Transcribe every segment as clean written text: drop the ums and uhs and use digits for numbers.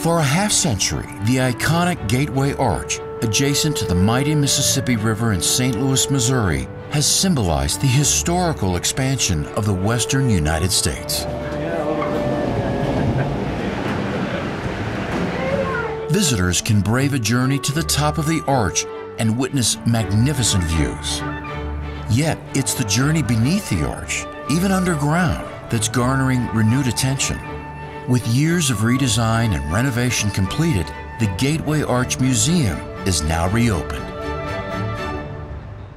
For a half century, the iconic Gateway Arch, adjacent to the mighty Mississippi River in St. Louis, Missouri, has symbolized the historical expansion of the western United States. Visitors can brave a journey to the top of the arch and witness magnificent views. Yet, it's the journey beneath the arch, even underground, that's garnering renewed attention. With years of redesign and renovation completed, the Gateway Arch Museum is now reopened.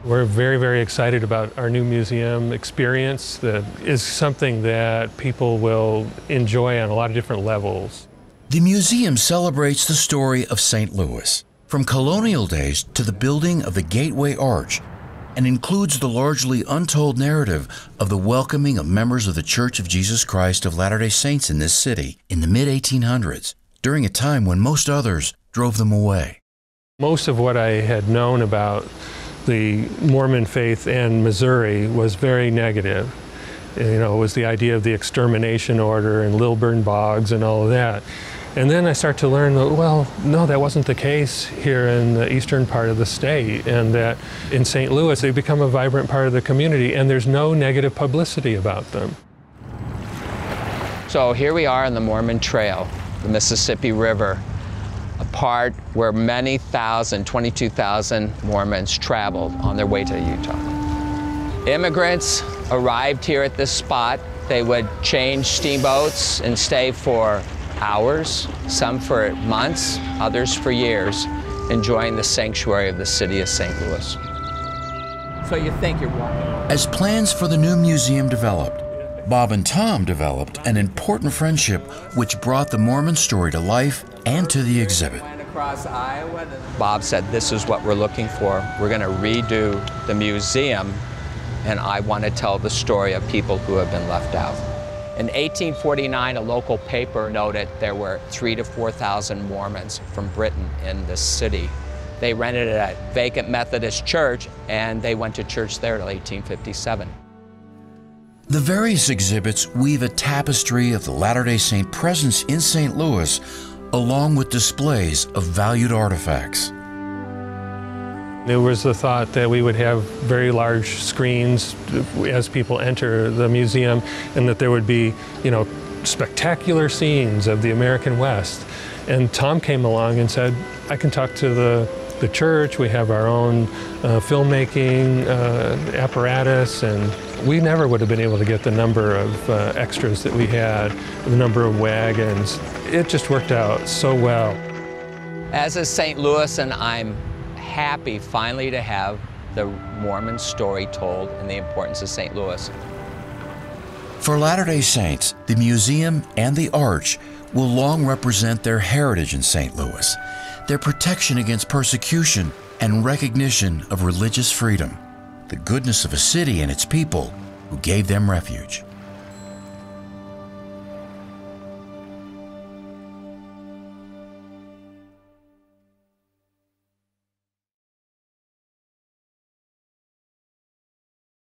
We're very, very excited about our new museum experience. That is something that people will enjoy on a lot of different levels. The museum celebrates the story of St. Louis, from colonial days to the building of the Gateway Arch, and includes the largely untold narrative of the welcoming of members of The Church of Jesus Christ of Latter-day Saints in this city in the mid-1800s, during a time when most others drove them away. Most of what I had known about the Mormon faith in Missouri was very negative. You know, it was the idea of the extermination order and Lilburn Boggs and all of that. And then I start to learn that, well, no, that wasn't the case here in the eastern part of the state, and that in St. Louis they've become a vibrant part of the community and there's no negative publicity about them. So here we are on the Mormon Trail, the Mississippi River, a part where many thousand, 22,000 Mormons traveled on their way to Utah. Immigrants arrived here at this spot. They would change steamboats and stay for hours, some for months, others for years, enjoying the sanctuary of the city of St. Louis. So you think you're walking. As plans for the new museum developed, Bob and Tom developed an important friendship which brought the Mormon story to life and to the exhibit. Bob said, "This is what we're looking for. We're going to redo the museum, and I want to tell the story of people who have been left out." In 1849, a local paper noted there were 3,000 to 4,000 Mormons from Britain in this city. They rented a vacant Methodist church, and they went to church there until 1857. The various exhibits weave a tapestry of the Latter-day Saint presence in St. Louis, along with displays of valued artifacts. There was the thought that we would have very large screens as people enter the museum, and that there would be, you know, spectacular scenes of the American West. And Tom came along and said, "I can talk to the church. We have our own filmmaking apparatus," and we never would have been able to get the number of extras that we had, the number of wagons. It just worked out so well. As a St. Louisan, I'm happy finally to have the Mormon story told and the importance of St. Louis. For Latter-day Saints, the museum and the arch will long represent their heritage in St. Louis, their protection against persecution and recognition of religious freedom, the goodness of a city and its people who gave them refuge.